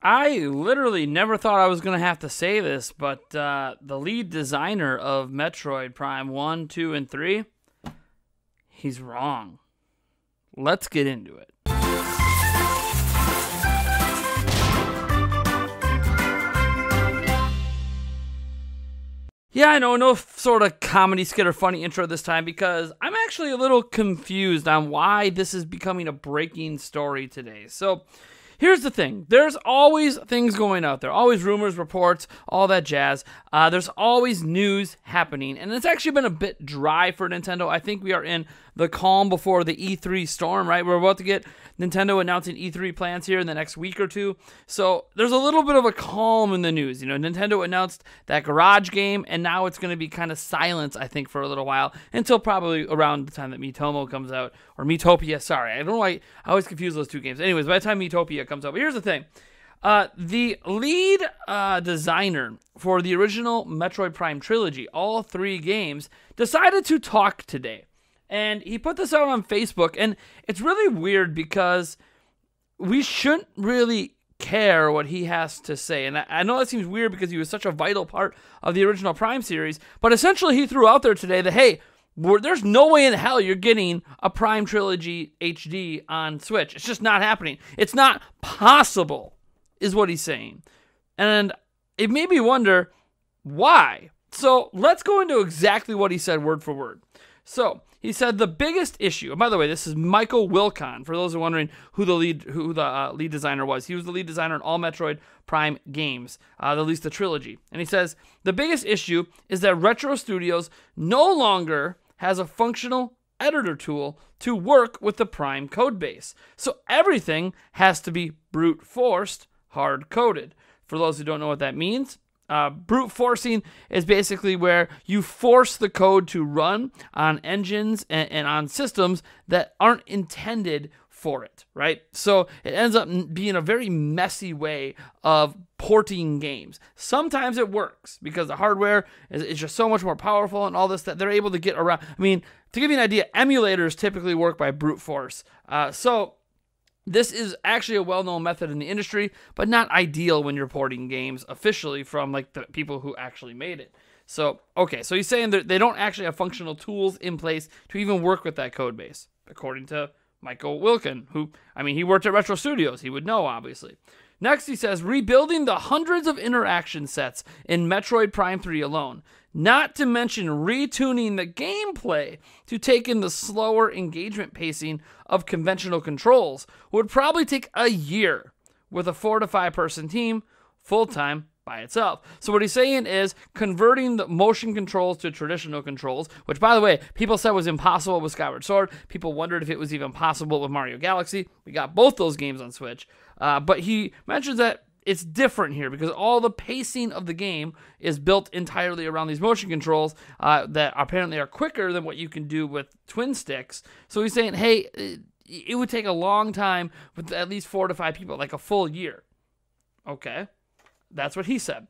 I literally never thought I was going to have to say this, but the lead designer of Metroid Prime 1, 2, and 3, he's wrong. Let's get into it. Yeah, I know, no sort of comedy skit or funny intro this time because I'm actually a little confused on why this is becoming a breaking story today. So here's the thing. There's always things going out there. Always rumors, reports, all that jazz. There's always news happening. And it's actually been a bit dry for Nintendo. I think we are in the calm before the E3 storm, right? We're about to get Nintendo announcing E3 plans here in the next week or two. So there's a little bit of a calm in the news. You know, Nintendo announced that Garage game, and now it's going to be kind of silence, I think, for a little while, until probably around the time that Miitomo comes out. Or Miitopia, sorry. I don't know why I always confuse those two games. Anyways, by the time Miitopia comes up. But here's the thing. The lead designer for the original Metroid Prime trilogy, all three games, decided to talk today. And he put this out on Facebook. And it's really weird because we shouldn't really care what he has to say. And I know that seems weird because he was such a vital part of the original Prime series. But essentially he threw out there today that, hey, there's no way in hell you're getting a Prime Trilogy HD on Switch. It's just not happening. It's not possible, is what he's saying. And it made me wonder why. So let's go into exactly what he said word for word. So he said the biggest issue, and by the way, this is Michael Wilkon, for those who are wondering who the lead designer was. He was the lead designer in all Metroid Prime games, at least the trilogy. And he says the biggest issue is that Retro Studios no longer has a functional editor tool to work with the Prime code base. So everything has to be brute forced, hard coded. For those who don't know what that means, brute forcing is basically where you force the code to run on engines and on systems that aren't intended for it, right? So it ends up being a very messy way of porting games. Sometimes it works because the hardware is just so much more powerful and all this that they're able to get around. I mean, to give you an idea, emulators typically work by brute force. So this is actually a well-known method in the industry, but not ideal when you're porting games officially from like the people who actually made it. So, okay, so he's saying that they don't actually have functional tools in place to even work with that code base, according to Michael Wilkon, who, I mean, he worked at Retro Studios. He would know, obviously. Next, he says, rebuilding the hundreds of interaction sets in Metroid Prime 3 alone, not to mention retuning the gameplay to take in the slower engagement pacing of conventional controls, would probably take a year with a 4- to 5-person team, full-time, by itself. So what he's saying is converting the motion controls to traditional controls, which, by the way, people said was impossible with Skyward Sword. People wondered if it was even possible with Mario Galaxy. We got both those games on Switch. But he mentions that it's different here because all the pacing of the game is built entirely around these motion controls that apparently are quicker than what you can do with twin sticks. So he's saying, hey, it would take a long time with at least 4 to 5 people, like a full year. Okay. That's what he said.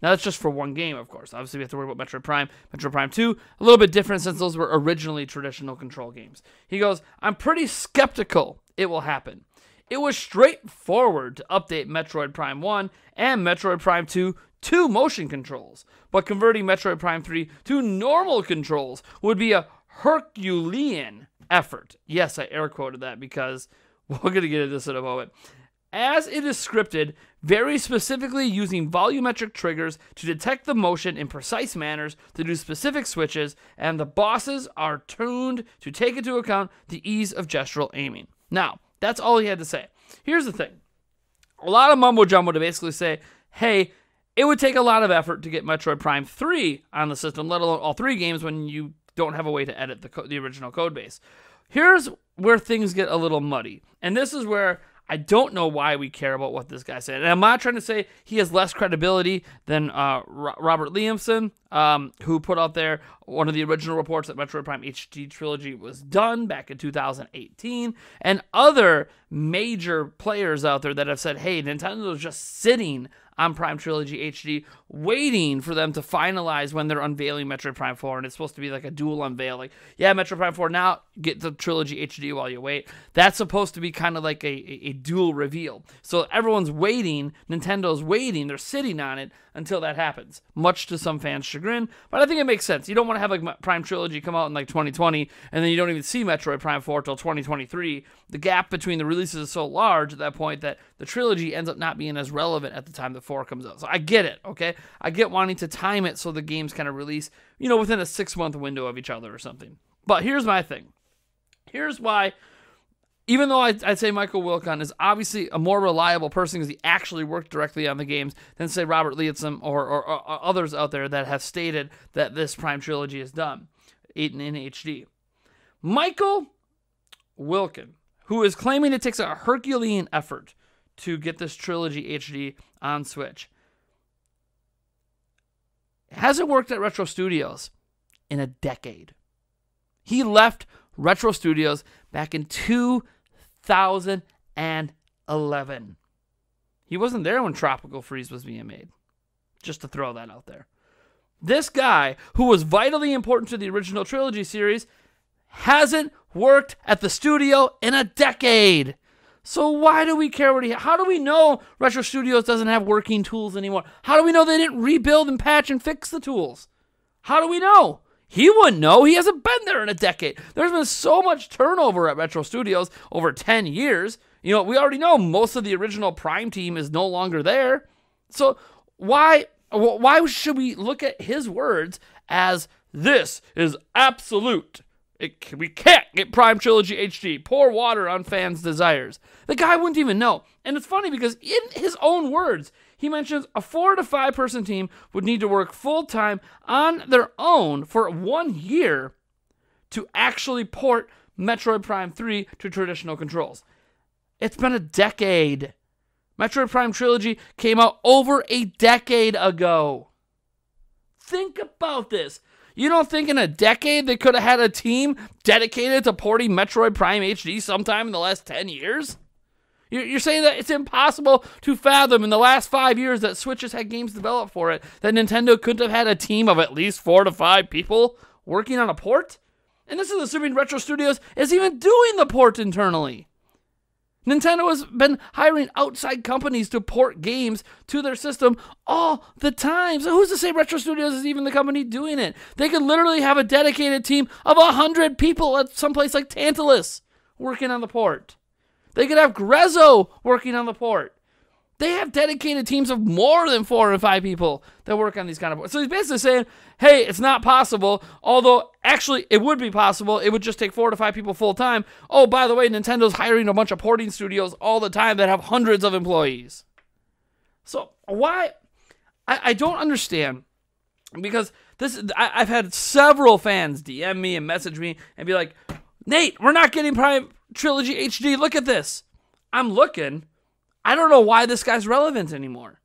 Now, that's just for one game, of course. Obviously, we have to worry about Metroid Prime. Metroid Prime 2, a little bit different since those were originally traditional control games. He goes, I'm pretty skeptical it will happen. It was straightforward to update Metroid Prime 1 and Metroid Prime 2 to motion controls, but converting Metroid Prime 3 to normal controls would be a Herculean effort. Yes, I air quoted that because we're going to get into this in a moment. As it is scripted, very specifically using volumetric triggers to detect the motion in precise manners to do specific switches, and the bosses are tuned to take into account the ease of gestural aiming. Now, that's all he had to say. Here's the thing. A lot of mumbo-jumbo to basically say, hey, it would take a lot of effort to get Metroid Prime 3 on the system, let alone all three games when you don't have a way to edit the original code base. Here's where things get a little muddy, and this is where I don't know why we care about what this guy said. And I'm not trying to say he has less credibility than Robert Leotson, who put out there One of the original reports that Metroid Prime HD Trilogy was done back in 2018, and other major players out there that have said, hey, Nintendo's just sitting on Prime Trilogy HD, waiting for them to finalize when they're unveiling Metroid Prime 4, and it's supposed to be like a dual unveil. Like, yeah, Metroid Prime 4, now get the Trilogy HD while you wait. That's supposed to be kind of like a dual reveal. So everyone's waiting, Nintendo's waiting, they're sitting on it until that happens, much to some fans' chagrin, but I think it makes sense. You don't want to have like Prime Trilogy come out in like 2020, and then you don't even see Metroid Prime 4 till 2023. The gap between the releases is so large at that point that the Trilogy ends up not being as relevant at the time the 4 comes out. So I get it, okay? I get wanting to time it so the games kind of release, you know, within a 6-month window of each other or something. But here's my thing. Here's why, even though I'd say Michael Wilkon is obviously a more reliable person because he actually worked directly on the games than, say, Robert Leotson or others out there that have stated that this Prime Trilogy is done in HD. Michael Wilkon, who is claiming it takes a Herculean effort to get this Trilogy HD on Switch, hasn't worked at Retro Studios in a decade. He left Retro Studios back in 2011. He wasn't there when Tropical Freeze was being made, just to throw that out there. This guy, who was vitally important to the original Trilogy series, hasn't worked at the studio in a decade. So why do we care what he... How do we know Retro Studios doesn't have working tools anymore? How do we know they didn't rebuild and patch and fix the tools? How do we know? He wouldn't know. He hasn't been there in a decade. There's been so much turnover at Retro Studios over 10 years. You know, we already know most of the original Prime team is no longer there. So why should we look at his words as this is absolute? We can't get Prime Trilogy HD. Pour water on fans' desires. The guy wouldn't even know. And it's funny because in his own words, he mentions a 4 to 5 person team would need to work full-time on their own for 1 year to actually port Metroid Prime 3 to traditional controls. It's been a decade. Metroid Prime Trilogy came out over a decade ago. Think about this. You don't think in a decade they could have had a team dedicated to porting Metroid Prime HD sometime in the last 10 years? You're saying that it's impossible to fathom in the last 5 years that Switch has had games developed for it, that Nintendo couldn't have had a team of at least 4 to 5 people working on a port? And this is assuming Retro Studios is even doing the port internally. Nintendo has been hiring outside companies to port games to their system all the time. So who's to say Retro Studios is even the company doing it? They could literally have a dedicated team of 100 people at someplace like Tantalus working on the port. They could have Grezzo working on the port. They have dedicated teams of more than 4 and 5 people that work on these kind of ports. So he's basically saying, hey, it's not possible, although actually it would be possible. It would just take 4 to 5 people full time. Oh, by the way, Nintendo's hiring a bunch of porting studios all the time that have hundreds of employees. So why? I don't understand, because this I've had several fans DM me and message me and be like, Nate, we're not getting Prime Trilogy HD. Look at this. I'm looking. I don't know why this guy's relevant anymore.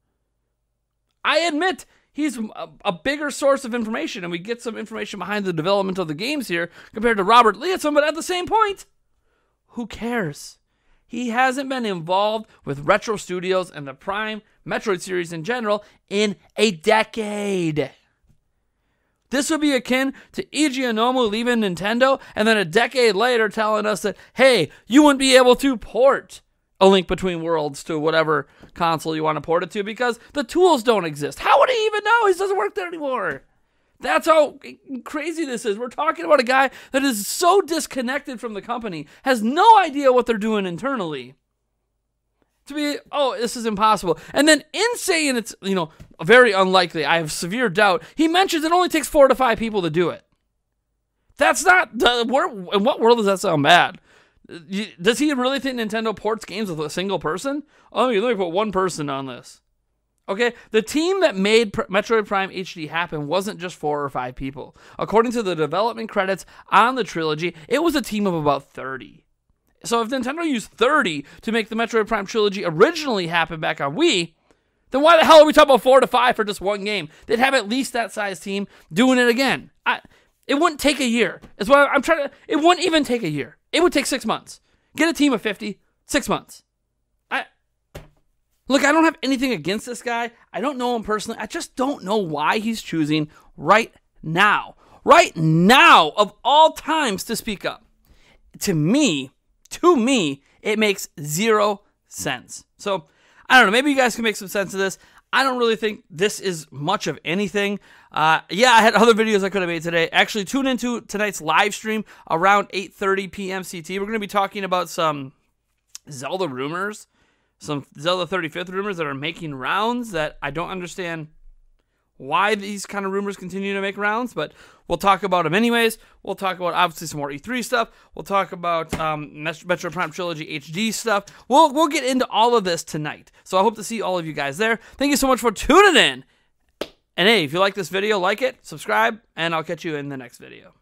I admit he's a bigger source of information, and we get some information behind the development of the games here compared to Robert Leotson, but at the same point, who cares? He hasn't been involved with Retro Studios and the Prime Metroid series in general in a decade. This would be akin to Eiji Aonuma leaving Nintendo and then a decade later telling us that, hey, you wouldn't be able to port A Link Between Worlds to whatever console you want to port it to because the tools don't exist. How would he even know? He doesn't work there anymore. That's how crazy this is. We're talking about a guy that is so disconnected from the company, has no idea what they're doing internally. To be, oh, this is impossible. And then in saying it's, you know, very unlikely, I have severe doubt, he mentions it only takes 4 to 5 people to do it. That's not, in what world does that sound bad? Does he really think Nintendo ports games with a single person? Oh, let me put one person on this. Okay, the team that made Metroid Prime HD happen wasn't just 4 or 5 people. According to the development credits on the trilogy, it was a team of about 30. So if Nintendo used 30 to make the Metroid Prime trilogy originally happen back on Wii, then why the hell are we talking about 4 to 5 for just one game? They'd have at least that size team doing it again. It wouldn't take a year. That's why I'm trying to. It wouldn't even take a year. It would take 6 months. Get a team of 50. 6 months. Look, I don't have anything against this guy. I don't know him personally. I just don't know why he's choosing right now. Right now, of all times, to speak up. To me, it makes zero sense. So, I don't know. Maybe you guys can make some sense of this. I don't really think this is much of anything. Yeah, I had other videos I could have made today. Actually, tune into tonight's live stream around 8:30 p.m. CT. We're going to be talking about some Zelda rumors. Some Zelda 35th rumors that are making rounds that I don't understand why these kind of rumors continue to make rounds, but we'll talk about them anyways. We'll talk about, obviously, some more E3 stuff. We'll talk about Metroid Prime Trilogy HD stuff. We'll get into all of this tonight, so I hope to see all of you guys there. Thank you so much for tuning in, and hey, if you like this video, like it, subscribe, and I'll catch you in the next video.